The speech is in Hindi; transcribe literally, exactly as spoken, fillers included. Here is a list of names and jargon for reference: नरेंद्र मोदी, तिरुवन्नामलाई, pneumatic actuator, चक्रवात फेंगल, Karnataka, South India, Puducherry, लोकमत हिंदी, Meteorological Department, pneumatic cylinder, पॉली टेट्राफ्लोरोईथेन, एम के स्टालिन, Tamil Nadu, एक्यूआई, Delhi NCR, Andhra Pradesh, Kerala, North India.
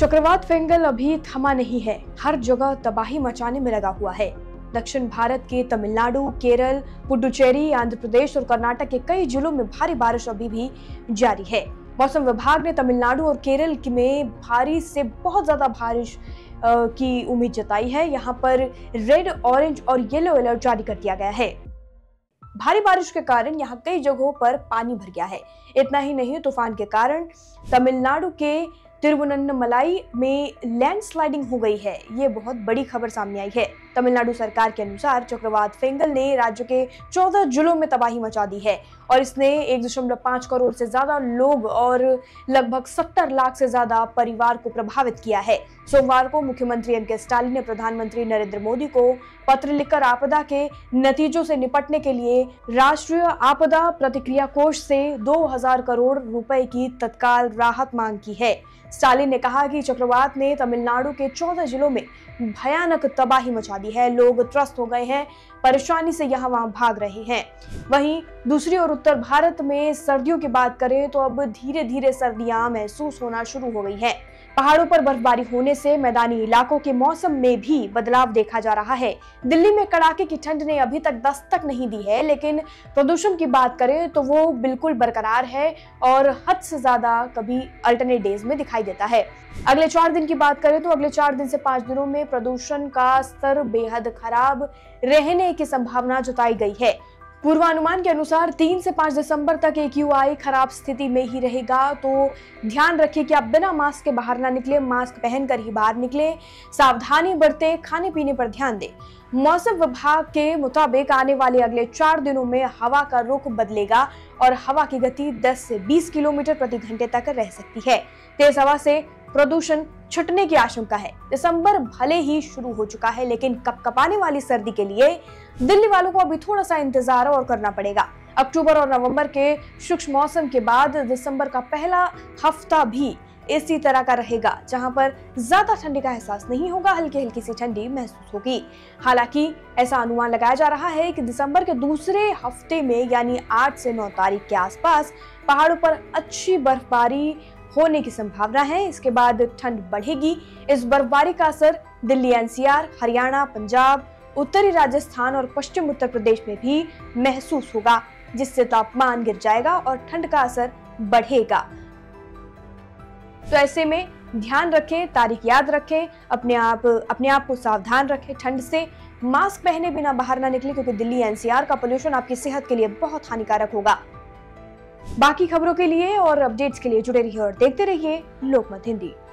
चक्रवात फेंगल अभी थमा नहीं है, हर जगह तबाही मचाने में लगा हुआ है। दक्षिण भारत के तमिलनाडु, केरल, पुडुचेरी, आंध्र प्रदेश और कर्नाटक के कई जिलों में भारी बारिश अभी भी जारी है। मौसम विभाग ने तमिलनाडु और केरल में भारी से बहुत ज़्यादा बारिश की उम्मीद जताई है। यहाँ पर रेड, ऑरेंज और येलो अलर्ट जारी कर दिया गया है। भारी बारिश के कारण यहाँ कई जगहों पर पानी भर गया है। इतना ही नहीं, तूफान के कारण तमिलनाडु के तिरुवन्नामलाई में लैंडस्लाइडिंग हो गई है। ये बहुत बड़ी खबर सामने आई है। तमिलनाडु सरकार के अनुसार चक्रवात फेंगल ने राज्य के चौदह जिलों में तबाही मचा दी है और इसने एक दशमलव पाँच करोड़ से ज़्यादा लोग और लगभग सत्तर लाख से ज़्यादा परिवार को प्रभावित किया है। सोमवार को मुख्यमंत्री एम के स्टालिन ने प्रधानमंत्री नरेंद्र मोदी को पत्र लिखकर आपदा के नतीजों से निपटने के लिए राष्ट्रीय आपदा प्रतिक्रिया कोष से दो हज़ार करोड़ रुपए की तत्काल राहत मांग की है। स्टालिन ने कहा कि चक्रवात ने तमिलनाडु के चौदह जिलों में भयानक तबाही मचा दी है। लोग त्रस्त हो गए हैं, परेशानी से यहाँ वहाँ भाग रहे हैं। वहीं दूसरी ओर उत्तर भारत में सर्दियों की बात करें तो अब धीरे धीरे सर्दियाँ महसूस होना शुरू हो गई है। पहाड़ों पर बर्फबारी होने से मैदानी इलाकों के मौसम में भी बदलाव देखा जा रहा है। दिल्ली में कड़ाके की ठंड ने अभी तक दस्तक नहीं दी है, लेकिन प्रदूषण की बात करें तो वो बिल्कुल बरकरार है और हद से ज्यादा कभी अल्टरनेट डेज में दिखाई देता है। अगले चार दिन की बात करें तो अगले चार दिन से पाँच दिनों में प्रदूषण का स्तर बेहद खराब रहने की संभावना जताई गई है। पूर्वानुमान के अनुसार तीन से पाँच दिसंबर तक एक्यूआई खराब स्थिति में ही रहेगा, तो ध्यान रखिए कि आप बिना मास्क के बाहर ना निकलें, मास्क पहनकर ही बाहर निकलें, सावधानी बरतें, खाने पीने पर ध्यान दें। मौसम विभाग के मुताबिक आने वाले अगले चार दिनों में हवा का रुख बदलेगा और हवा की गति दस से बीस किलोमीटर प्रति घंटे तक रह सकती है। तेज हवा से प्रदूषण छटने की आशंका है। दिसंबर भले ही शुरू हो चुका है, लेकिन कपकपाने वाली सर्दी के लिए दिल्ली वालों को अभी थोड़ा सा इंतजार और करना पड़ेगा। अक्टूबर और नवंबर के शुष्क मौसम के बाद दिसंबर का पहला हफ्ता भी इसी तरह का रहेगा, जहां पर ज्यादा ठंडी का एहसास नहीं होगा, हल्की हल्की सी ठंडी महसूस होगी। हालांकि ऐसा अनुमान लगाया जा रहा है कि दिसंबर के दूसरे हफ्ते में यानी आठ से नौ तारीख के आसपास पहाड़ों पर अच्छी बर्फबारी होने की संभावना है। इसके बाद ठंड बढ़ेगी। इस बर्फबारी का असर Delhi N C R, Haryana, Punjab, उत्तरी राजस्थान और पश्चिम उत्तर प्रदेश में भी महसूस होगा, जिससे तापमान गिर जाएगा और ठंड का असर बढ़ेगा। तो ऐसे में ध्यान रखें, तारीख याद रखें, अपने आप अपने आप को सावधान रखें, ठंड से मास्क पहने बिना बाहर ना निकलें, क्योंकि दिल्ली एन सी आर का पोल्यूशन आपकी सेहत के लिए बहुत हानिकारक होगा। बाकी खबरों के लिए और अपडेट्स के लिए जुड़े रहिए और देखते रहिए लोकमत हिंदी।